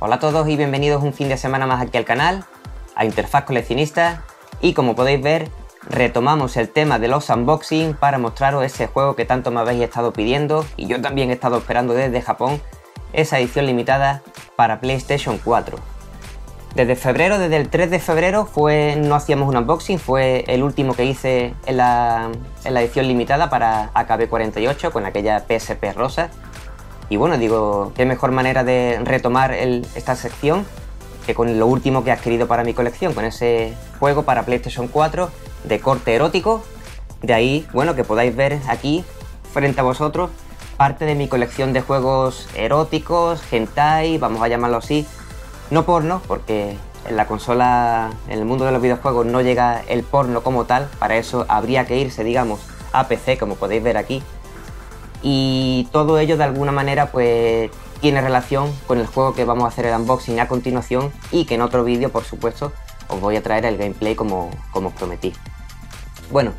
Hola a todos y bienvenidos un fin de semana más aquí al canal, a Interfaz Coleccionista, y como podéis ver retomamos el tema de los unboxing para mostraros ese juego que tanto me habéis estado pidiendo y yo también he estado esperando desde Japón, esa edición limitada para PlayStation 4. Desde el 3 de febrero no hacíamos un unboxing, fue el último que hice en la edición limitada para AKB48 con aquella PSP rosa. Y bueno, digo, qué mejor manera de retomar esta sección que con lo último que he adquirido para mi colección, con ese juego para PlayStation 4 de corte erótico. De ahí, bueno, que podáis ver aquí, frente a vosotros, parte de mi colección de juegos eróticos, hentai, vamos a llamarlo así, no porno, porque en la consola, en el mundo de los videojuegos no llega el porno como tal, para eso habría que irse, digamos, a PC, como podéis ver aquí. Y todo ello de alguna manera pues tiene relación con el juego que vamos a hacer el unboxing a continuación y que en otro vídeo por supuesto os voy a traer el gameplay como prometí. Bueno,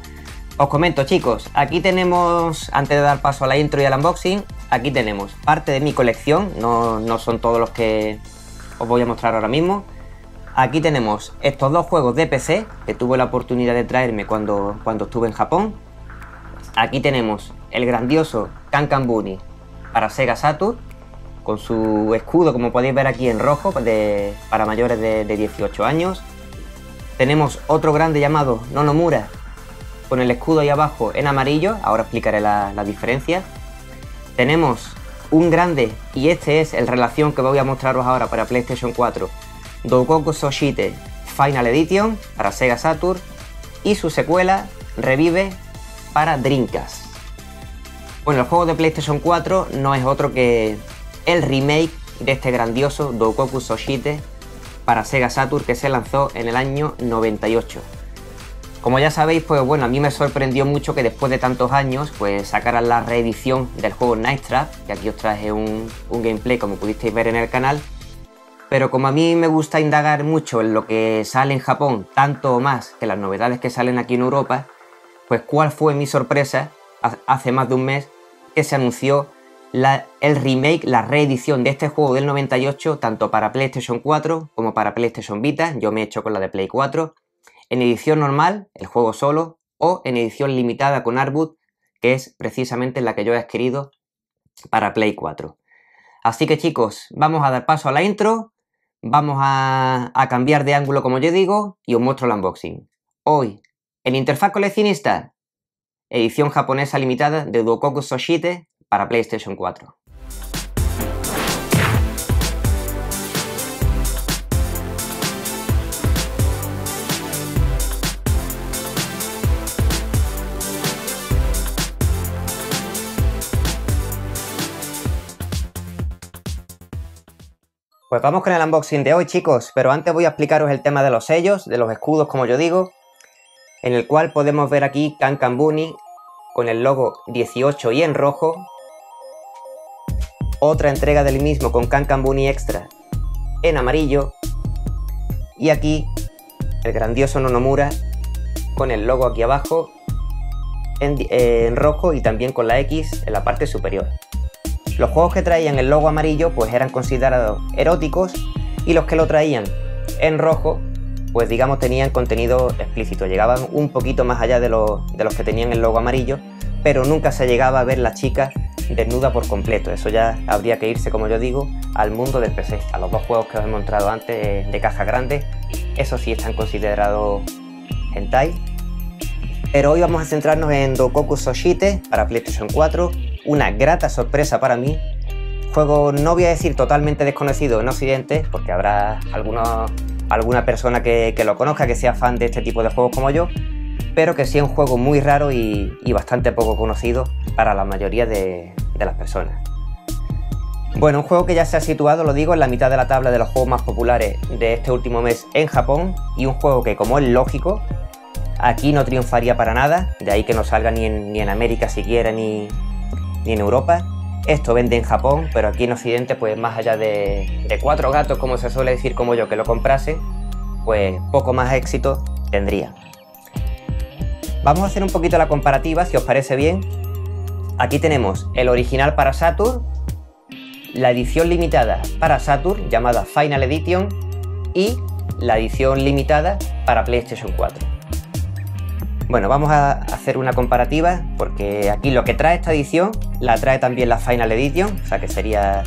os comento chicos, aquí tenemos, antes de dar paso a la intro y al unboxing, aquí tenemos parte de mi colección, no son todos los que os voy a mostrar ahora mismo. Aquí tenemos estos dos juegos de PC que tuve la oportunidad de traerme cuando estuve en Japón. Aquí tenemos el grandioso Can Can Bunny para Sega Saturn, con su escudo como podéis ver aquí en rojo, para mayores de 18 años. Tenemos otro grande llamado Nonomura, con el escudo ahí abajo en amarillo, ahora explicaré la diferencia. Tenemos un grande, y este es el relación que voy a mostraros ahora para PlayStation 4, Doukoku Soshite Final Edition para Sega Saturn, y su secuela Revive para Dreamcast. Bueno, el juego de PlayStation 4 no es otro que el remake de este grandioso Doukoku Soshite para Sega Saturn que se lanzó en el año 98. Como ya sabéis, pues bueno, a mí me sorprendió mucho que después de tantos años pues sacaran la reedición del juego Night Trap, que aquí os traje un gameplay como pudisteis ver en el canal, pero como a mí me gusta indagar mucho en lo que sale en Japón, tanto o más que las novedades que salen aquí en Europa, pues cuál fue mi sorpresa hace más de un mes que se anunció el remake, la reedición de este juego del 98 tanto para PlayStation 4 como para PlayStation Vita, yo me he hecho con la de Play 4, en edición normal, el juego solo, o en edición limitada con Artbook, que es precisamente la que yo he adquirido para Play 4. Así que chicos, vamos a dar paso a la intro, vamos a cambiar de ángulo como yo digo y os muestro el unboxing. Hoy en Interfaz Coleccionista, edición japonesa limitada de Doukoku Soshite para PlayStation 4. Pues vamos con el unboxing de hoy chicos, pero antes voy a explicaros el tema de los sellos, de los escudos como yo digo, en el cual podemos ver aquí Can Can Bunny con el logo 18 y en rojo, otra entrega del mismo con Can Can Bunny Extra en amarillo y aquí el grandioso Nonomura con el logo aquí abajo en rojo y también con la X en la parte superior. Los juegos que traían el logo amarillo pues eran considerados eróticos y los que lo traían en rojo pues digamos tenían contenido explícito, llegaban un poquito más allá de los que tenían el logo amarillo, pero nunca se llegaba a ver la chica desnuda por completo, eso ya habría que irse como yo digo al mundo del PC, a los dos juegos que os he mostrado antes de caja grande, eso sí están considerados hentai. Pero hoy vamos a centrarnos en Doukoku Soshite para PlayStation 4, una grata sorpresa para mí, juego no voy a decir totalmente desconocido en Occidente, porque habrá alguna persona que lo conozca, que sea fan de este tipo de juegos como yo, pero que sí es un juego muy raro y bastante poco conocido para la mayoría de las personas. Bueno, un juego que ya se ha situado, lo digo, en la mitad de la tabla de los juegos más populares de este último mes en Japón, y un juego que, como es lógico, aquí no triunfaría para nada, de ahí que no salga ni en América siquiera, ni en Europa. Esto vende en Japón, pero aquí en Occidente, pues más allá de cuatro gatos, como se suele decir como yo, que lo comprase, pues poco más éxito tendría. Vamos a hacer un poquito la comparativa, si os parece bien. Aquí tenemos el original para Saturn, la edición limitada para Saturn, llamada Final Edition, y la edición limitada para PlayStation 4. Bueno, vamos a hacer una comparativa, porque aquí lo que trae esta edición la trae también la Final Edition, o sea que sería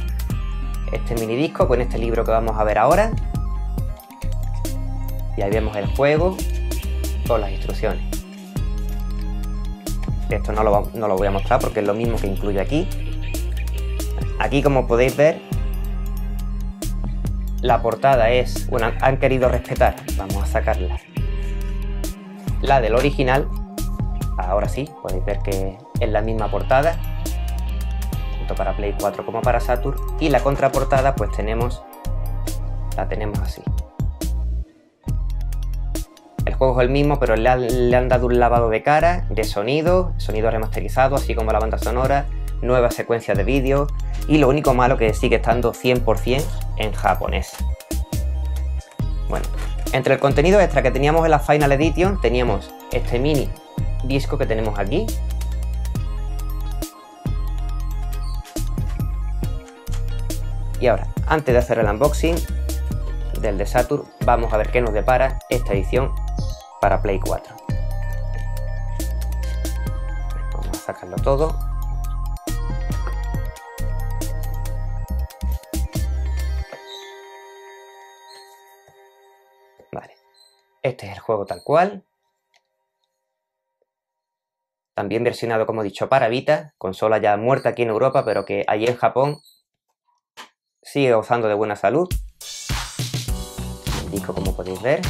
este minidisco con este libro que vamos a ver ahora. Y ahí vemos el juego con las instrucciones. Esto no lo voy a mostrar porque es lo mismo que incluye aquí. Aquí, como podéis ver, la portada es, bueno, han querido respetar, vamos a sacarla, la del original. Ahora sí, podéis ver que es la misma portada, tanto para Play 4 como para Saturn, y la contraportada pues la tenemos así. El juego es el mismo, pero le han dado un lavado de cara, de sonido remasterizado, así como la banda sonora, nueva secuencia de vídeo, y lo único malo que sigue estando 100% en japonés. Bueno, entre el contenido extra que teníamos en la Final Edition, teníamos este mini disco que tenemos aquí, y ahora, antes de hacer el unboxing del de Saturn, vamos a ver qué nos depara esta edición para Play 4. Vamos a sacarlo todo. Vale, este es el juego tal cual, también versionado, como he dicho, para Vita, consola ya muerta aquí en Europa, pero que allí en Japón sigue gozando de buena salud. Disco, como podéis ver,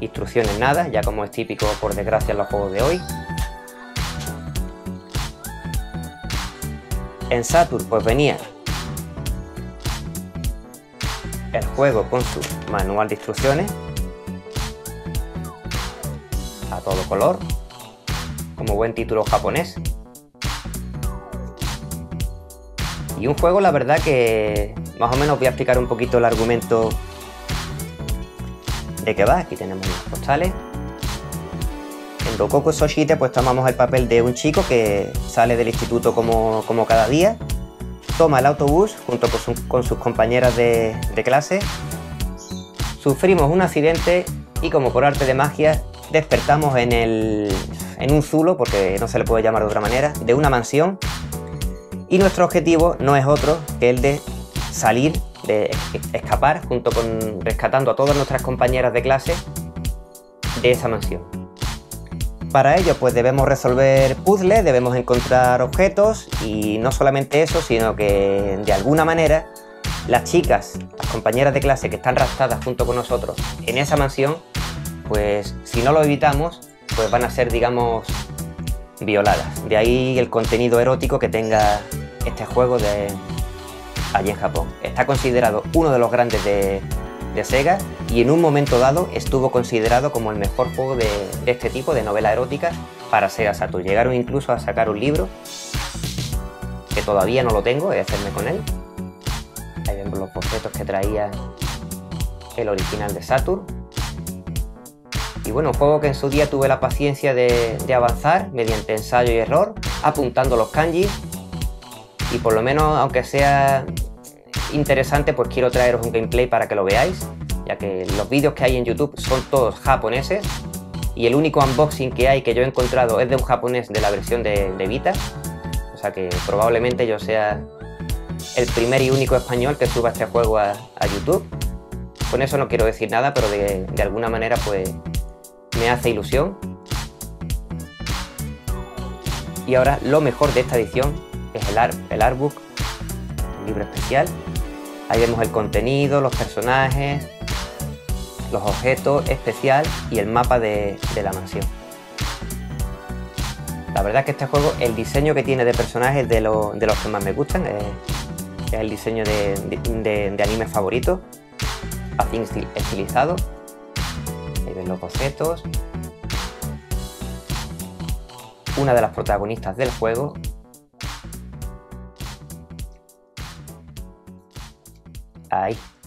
instrucciones nada, ya como es típico por desgracia en los juegos de hoy. En Saturn pues venía el juego con su manual de instrucciones a todo color, como buen título japonés, y un juego, la verdad, que más o menos voy a explicar un poquito el argumento de qué va. Aquí tenemos unos postales. En Doukoku Soshite pues tomamos el papel de un chico que sale del instituto como cada día, toma el autobús junto con sus compañeras de clase, sufrimos un accidente y, como por arte de magia, despertamos en un zulo, porque no se le puede llamar de otra manera, de una mansión, y nuestro objetivo no es otro que el de salir, de escapar, junto con rescatando a todas nuestras compañeras de clase de esa mansión. Para ello pues debemos resolver puzzles, debemos encontrar objetos, y no solamente eso, sino que de alguna manera las chicas, las compañeras de clase que están raptadas junto con nosotros en esa mansión, pues si no lo evitamos pues van a ser, digamos, violadas. De ahí el contenido erótico que tenga este juego de allí en Japón. Está considerado uno de los grandes de Sega, y en un momento dado estuvo considerado como el mejor juego de este tipo de novela erótica para Sega Saturn. Llegaron incluso a sacar un libro, que todavía no lo tengo, he de hacerme con él. Ahí vemos los bocetos que traía el original de Saturn. Y bueno, un juego que en su día tuve la paciencia de avanzar mediante ensayo y error, apuntando los kanjis, y por lo menos, aunque sea interesante, pues quiero traeros un gameplay para que lo veáis, ya que los vídeos que hay en YouTube son todos japoneses, y el único unboxing que hay que yo he encontrado es de un japonés de la versión de Vita, o sea que probablemente yo sea el primer y único español que suba este juego a YouTube. Con eso no quiero decir nada, pero de alguna manera pues me hace ilusión. Y ahora lo mejor de esta edición es el artbook, un libro especial. Ahí vemos el contenido, los personajes, los objetos especial y el mapa de la mansión. La verdad es que este juego, el diseño que tiene de personajes, de los que más me gustan, es el diseño de anime favorito, así estilizado. Ahí ven los bocetos. Una de las protagonistas del juego.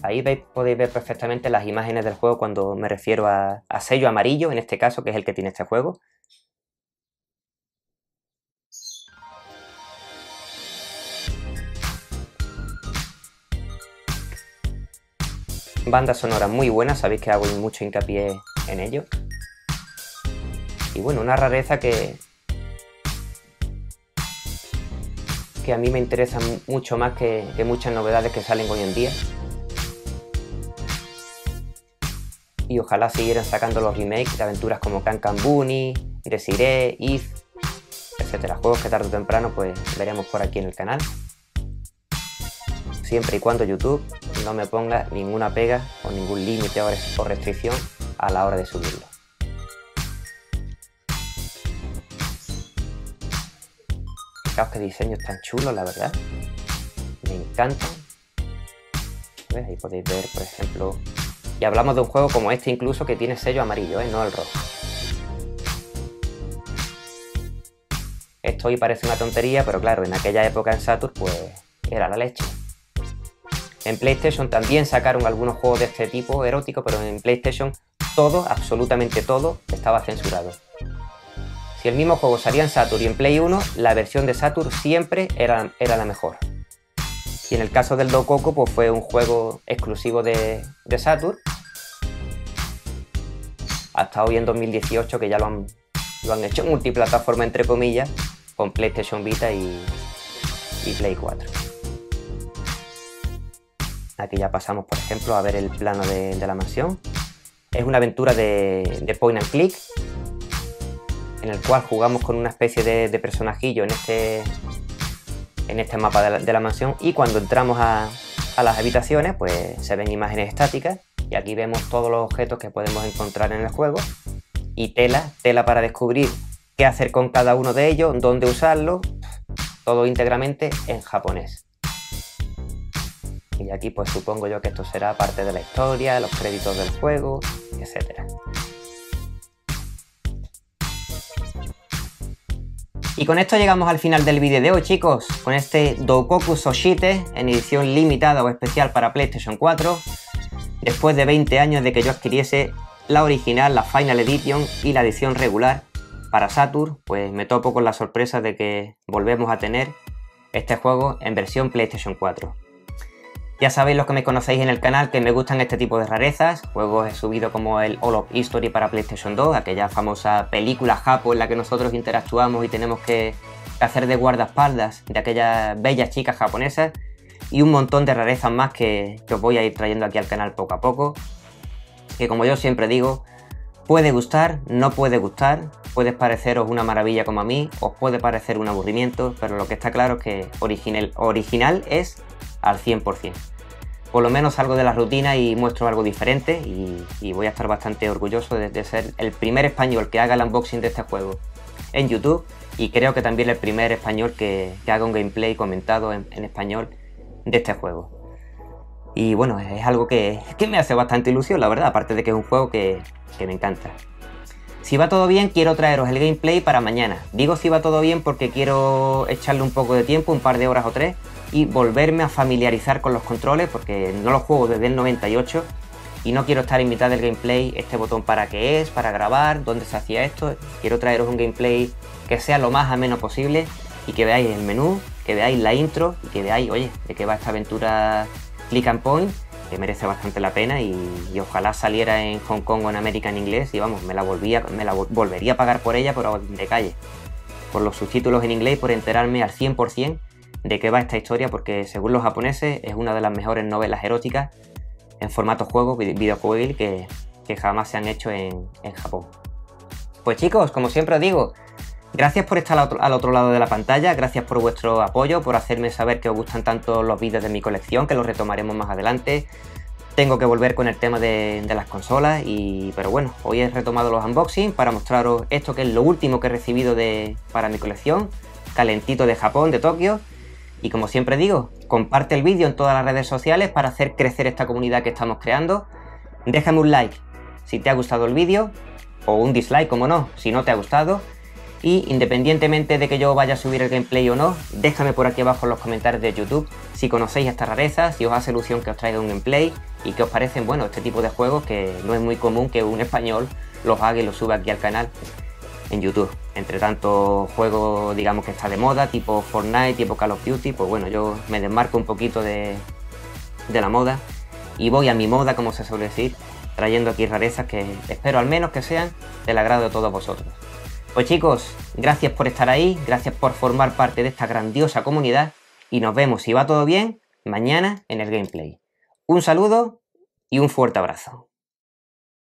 Ahí podéis ver perfectamente las imágenes del juego cuando me refiero a sello amarillo, en este caso, que es el que tiene este juego. Banda sonora muy buena, sabéis que hago mucho hincapié en ello. Y bueno, una rareza que a mí me interesa mucho más que muchas novedades que salen hoy en día. Y ojalá siguieran sacando los remakes de aventuras como Can Can Bunny, Desiree, If, etcétera. Juegos que tarde o temprano pues veremos por aquí en el canal. Siempre y cuando YouTube no me ponga ninguna pega o ningún límite o restricción a la hora de subirlo. Fijaos qué diseños tan chulos, la verdad. Me encantan. ¿Ves? Ahí podéis ver, por ejemplo... Y hablamos de un juego como este incluso que tiene sello amarillo, no el rojo. Esto hoy parece una tontería, pero claro, en aquella época en Saturn pues era la leche. En PlayStation también sacaron algunos juegos de este tipo erótico, pero en PlayStation todo, absolutamente todo, estaba censurado. Si el mismo juego salía en Saturn y en Play 1, la versión de Saturn siempre era la mejor. Y en el caso del Doukoku, pues fue un juego exclusivo de Saturn. Hasta hoy en 2018, que ya lo han hecho multiplataforma, entre comillas, con PlayStation Vita y Play 4. Aquí ya pasamos, por ejemplo, a ver el plano de la mansión. Es una aventura de point and click, en el cual jugamos con una especie de personajillo en este mapa de la mansión, y cuando entramos a las habitaciones pues se ven imágenes estáticas y aquí vemos todos los objetos que podemos encontrar en el juego y tela para descubrir qué hacer con cada uno de ellos, dónde usarlo, todo íntegramente en japonés. Y aquí pues supongo yo que esto será parte de la historia, los créditos del juego, etcétera. Y con esto llegamos al final del vídeo de hoy, chicos, con este Doukoku Soshite en edición limitada o especial para PlayStation 4, después de 20 años de que yo adquiriese la original, la Final Edition y la edición regular para Saturn, pues me topo con la sorpresa de que volvemos a tener este juego en versión PlayStation 4. Ya sabéis, los que me conocéis en el canal, que me gustan este tipo de rarezas. Juegos he subido como el All of History para PlayStation 2, aquella famosa película japo en la que nosotros interactuamos y tenemos que hacer de guardaespaldas de aquellas bellas chicas japonesas, y un montón de rarezas más que os voy a ir trayendo aquí al canal poco a poco, que, como yo siempre digo, puede gustar, no puede gustar, puede pareceros una maravilla como a mí, os puede parecer un aburrimiento, pero lo que está claro es que original es al 100%. Por lo menos salgo de la rutina y muestro algo diferente, y voy a estar bastante orgulloso de ser el primer español que haga el unboxing de este juego en YouTube, y creo que también el primer español que haga un gameplay comentado en español de este juego. Y bueno, es algo que me hace bastante ilusión, la verdad, aparte de que es un juego que me encanta. Si va todo bien, quiero traeros el gameplay para mañana. Digo si va todo bien porque quiero echarle un poco de tiempo, un par de horas o tres, y volverme a familiarizar con los controles, porque no los juego desde el 98 y no quiero estar en mitad del gameplay, este botón para qué es, para grabar, dónde se hacía esto. Quiero traeros un gameplay que sea lo más ameno posible y que veáis el menú, que veáis la intro y que veáis, oye, de qué va esta aventura click and point, que merece bastante la pena, y ojalá saliera en Hong Kong o en América en inglés, y vamos, me la volvería a pagar por ella, pero de calle, por los subtítulos en inglés, por enterarme al 100% de qué va esta historia, porque según los japoneses es una de las mejores novelas eróticas en formato juego, videojuego, que jamás se han hecho en Japón. Pues chicos, como siempre os digo, gracias por estar al otro lado de la pantalla, gracias por vuestro apoyo, por hacerme saber que os gustan tanto los vídeos de mi colección, que los retomaremos más adelante. Tengo que volver con el tema de las consolas, pero bueno, hoy he retomado los unboxings para mostraros esto, que es lo último que he recibido para mi colección, calentito de Japón, de Tokio. Y como siempre digo, comparte el vídeo en todas las redes sociales para hacer crecer esta comunidad que estamos creando. Déjame un like si te ha gustado el vídeo, o un dislike, como no, si no te ha gustado. Y independientemente de que yo vaya a subir el gameplay o no, déjame por aquí abajo en los comentarios de YouTube si conocéis estas rarezas, si os hace ilusión que os traiga un gameplay y que os parecen, bueno, este tipo de juegos, que no es muy común que un español los haga y los suba aquí al canal en YouTube. Entre tanto juego, digamos, que está de moda, tipo Fortnite, tipo Call of Duty, pues bueno, yo me desmarco un poquito de la moda y voy a mi moda, como se suele decir, trayendo aquí rarezas que espero al menos que sean del agrado de todos vosotros. Pues chicos, gracias por estar ahí, gracias por formar parte de esta grandiosa comunidad y nos vemos, si va todo bien, mañana en el gameplay. Un saludo y un fuerte abrazo.